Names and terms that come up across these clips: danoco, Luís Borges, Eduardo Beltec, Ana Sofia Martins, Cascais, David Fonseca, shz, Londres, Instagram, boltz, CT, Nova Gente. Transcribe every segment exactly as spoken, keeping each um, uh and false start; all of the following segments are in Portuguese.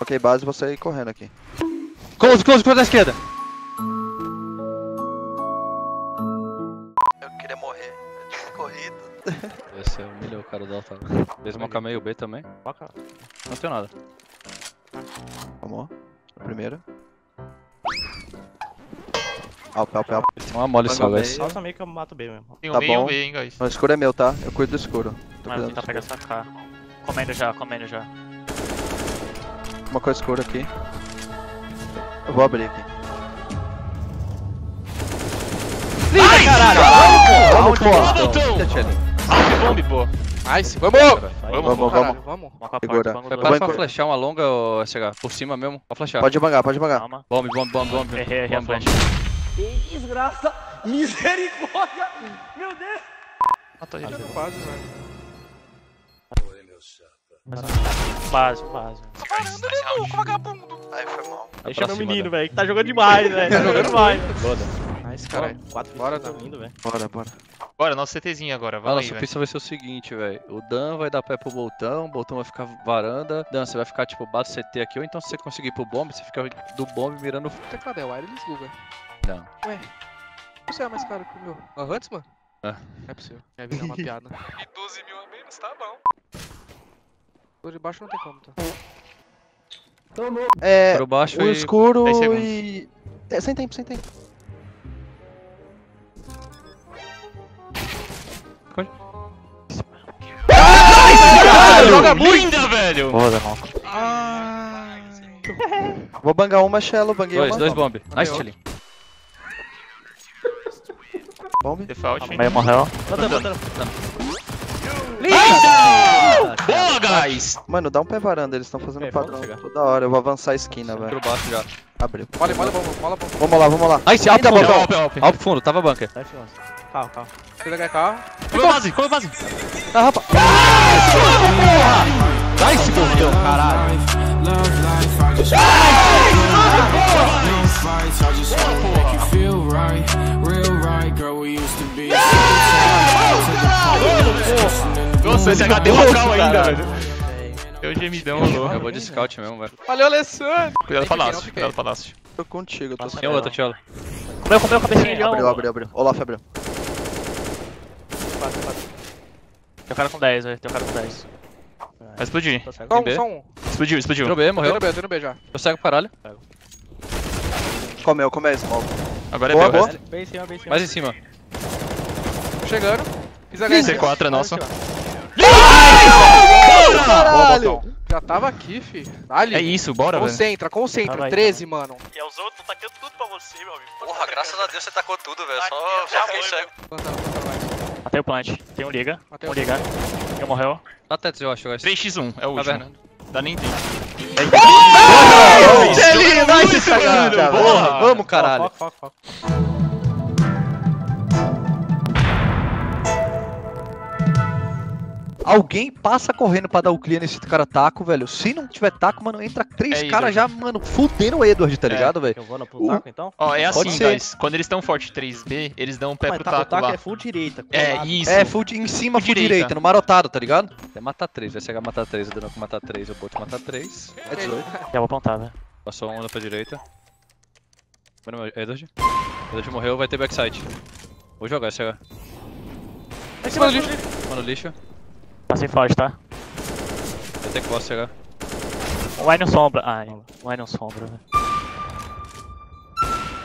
Ok, base, você ir correndo aqui. Close, close, close da esquerda. Eu queria morrer. Eu tinha corrido. Você humilhou o cara do alto. Fez uma meio B também. Não tem nada. Vamos. Primeira. Alp, alp, alp. Uma mole só, guys. Solta meio que eu mato B mesmo. Tem um B e um B, hein, guys. O escuro é meu, tá? Eu cuido do escuro. Mano, tentar pegar essa K. Comendo já, comendo já. Uma coisa escura aqui. Eu vou abrir aqui. Liga, ai, caralho! Vamos, vamos, pô! Nice, vamos! Vamos, vamos, vamos! Vamos! Vai passar uma flechar, uma longa ou chegar? Por cima mesmo? Pode flechar. Pode bangar, pode bangar. Calma. Bombe, bombe, bombe, bombe. Errei, errei a flecha. Que desgraça! Misericórdia! Meu Deus! Matou ele. Quase, velho. Base, base. Tá parando, é louco, vagabundo. Aí foi mal. Deixa meu menino, velho, que tá jogando demais, velho. Tá jogando demais. Nice, caralho. quatro fora tá vindo, velho. Bora, bora. Bora, nosso CTzinho agora, vai. Nossa, a pista vai ser o seguinte, velho. O Dan vai dar pé pro Boltão, o Boltão vai ficar varanda. Dan, você vai ficar tipo base C T aqui, ou então se você conseguir ir pro bombe, você fica do bombe mirando o teclado. É o Aire eles bugam. Não. Ué, você é mais caro que o meu? A Hunts, mano? É. É possível. É virar uma piada. E doze mil a menos, tá bom. Por debaixo não tem como, tá? Tomou! É, por baixo o e... escuro e... É, sem tempo, sem tempo. Corre. Ah, joga muito! Linda, velho! Boa, danoco. Ah, vou bangar uma, Shello, banguei dois, uma. Dois, dois bomb. Nice, Chilly. Bomb. Default. Meio morreu. Botando, botando, botando. Linda! Boa, guys! Mano, dá um pé varanda, eles estão fazendo é, padrão toda hora. Eu vou avançar a esquina, velho. Baixo já. Abriu. Vale, vale, vamos, vamos, vamos. Vamos lá, vamos lá. Ai, se alta, volta. Alto fundo, tava a bunker. Calma, calma. Pega carro. Come base, come base. Tá, rapaz. Vai se morrer, caralho. Nossa, esse H D local ainda, velho. Eu gemidão, louco. Eu vou de scout mesmo, velho. Valeu, Alessandro. Cuidado do palácio, cuidado do palácio. Tô contigo, tô sem outra, Tiolo. Comeu, comeu, cabecinha de abriu, abriu, abriu. Olaf, abriu. Tem um cara com dez, velho. Tem um cara com dez. Vai explodir. Só um, só um. Explodiu, explodiu. Deu B, morreu. Deu B, deu B já. Eu cego pro caralho. Comeu, comeu esse mal. Agora é B, velho. Bem em cima, bem em cima. Mais em cima. Chegando. C quatro é nosso. Caralho! Boa, já tava aqui, fi. Dá-lhe. É isso, bora, velho. Concentra, concentra. Vai, treze, vai, mano. E os outros tão tacando tudo pra você, meu amigo. Porra, graças a Deus você tacou tudo, velho. Só já fiquei cego. Matei o plant. Tem um liga. Matei um liga. Eu morreu. Dá teto, eu acho. três por um, é o último. Dá nem tempo. Porra, vamos, caralho. Foca, foca, foca. Alguém passa correndo pra dar o clear nesse cara taco, velho. Se não tiver taco, mano, entra três é caras já, mano, fudendo o Edward, tá ligado, é, velho? Eu vou no pro taco, então? Ó, é assim, guys. Quando eles estão forte três B, eles dão um pé ah, pro taco, taco lá. É full direita. É, lado. Isso. É, full em cima, full, full direita. direita, no marotado, tá ligado? É matar três, vai chegar a matar três, eu dando pra matar três, eu vou te matar três. É dezoito. Já vou apontar, velho. Passou um, anda pra direita. Edward. Edward morreu, vai ter backside. Vou jogar, chega. É cima do lixo. Mano, lixo. Passei forte, tá? Eu tenho que posso chegar. Um Iron Sombra. Ai, um Iron Sombra, velho.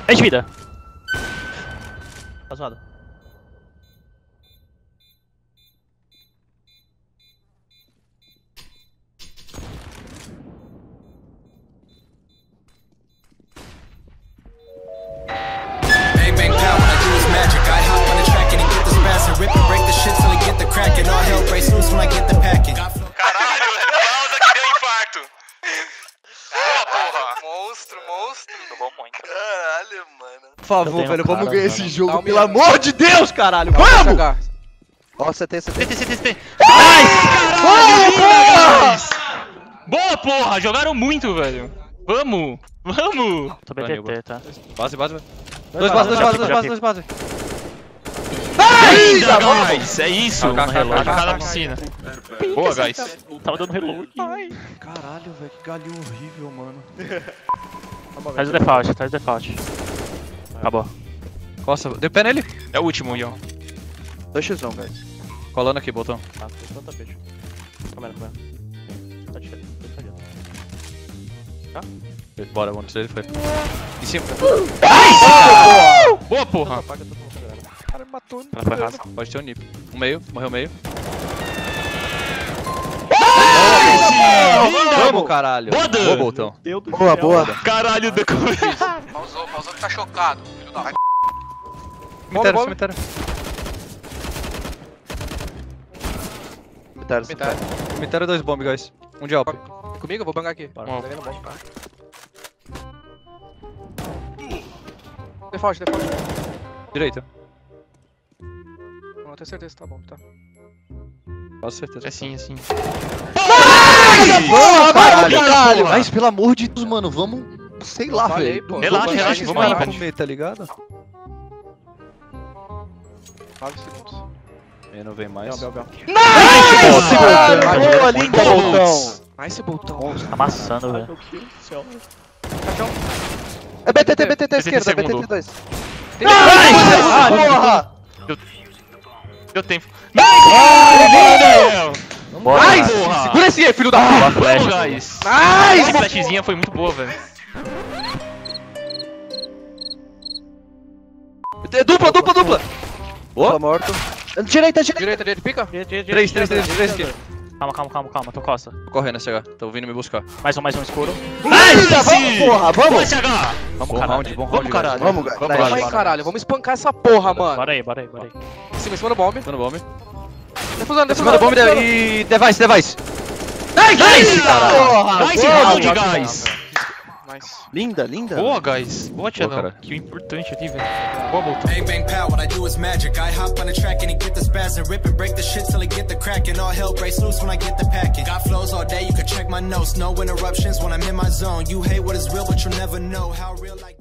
É de vida! Tá zoado. Por favor, velho, vamos cara, ganhar cara. Esse jogo, calma, pelo amor cara. De Deus, caralho! Vamos! Ó, C T, C T. C T, C T, C T. Nice! Boa, porra! Jogaram muito, velho. Vamos! Vamos! Tô B T T, tá? Base, base, base. Dois base, dois base, dois base, dois base. Ainda mais! É isso! Cada piscina. Boa, guys. Tava dando reload. Caralho, velho, que galinho horrível, mano. Traz o default, traz o default. Acabou. Nossa, deu pé nele? É o último, Ion. dois por um, guys. Colando aqui, botão. Ah, tem tanta peixe. Calma aí, calma aí. Tá de cheiro. Tá? Bora, vamos ele foi. Em cima. Boa! Boa, porra! O cara me matou, não foi raça. Pode ter um nip. Um meio, morreu meio. Vamos, caralho. Boa, botão. Boa, boa. Caralho, decorou. Pausou, pausou que tá chocado. Filho da p. Cemitério, cemitério. Cemitério, cemitério. Cemitério dois bomb, guys. Um de alp. Comigo? Eu vou bangar aqui. Bora. Default, default. Direita. Não, eu tenho certeza que tá bom, tá? Posso certeza. É sim, é sim. Boa, caralho! Mas pelo amor de Deus, mano, vamos. Sei lá, velho. Relaxa, relaxa, vamos lá comer, tá ligado? nove segundos. Ele não vem mais. Não, não, não. Nice! Boa, linda, Boltão! Nice, Boltão. Tá amassando, velho. Meu Deus do céu. Cachão. É B T T, B T T esquerda, B T T dois. Nice! Porra! Deu tempo. Nice! Nice! Segura esse aí, filho da puta! Nice! Essa flashzinha foi muito boa, velho. Dupla, dupla, dupla! Boa! Tá morto. Direita, direita! Direita, direita, pica! três, três, três, três, esquerda. Calma, calma, calma, calma, tô costa. Tô correndo, S H, tô vindo me buscar. Mais um, mais um escuro. Nice! Vamos, porra, vamos! Vamos, caralho, vamos, caralho. Vamos, caralho, caralho, vamos espancar essa porra, mano. Bora aí, bora aí, bora aí. Em cima, em cima do bomb. Em cima do bomb. Defusando, defusando. Bomb e... device, device. Nice! Nice, caralho! Nice round, guys! Linda, linda. Boa, guys. Boa, Tchadão. Que importante aqui, velho. Boa, volta. Bang, bang, pow, what I do is magic. I hop on the track and get the spaz and rip and break the shit till I get the crack and all hell breaks loose when I get the packing. Got flows all day, you can check my notes. No interruptions when I'm in my zone. You hate what is real, but you never know how real like...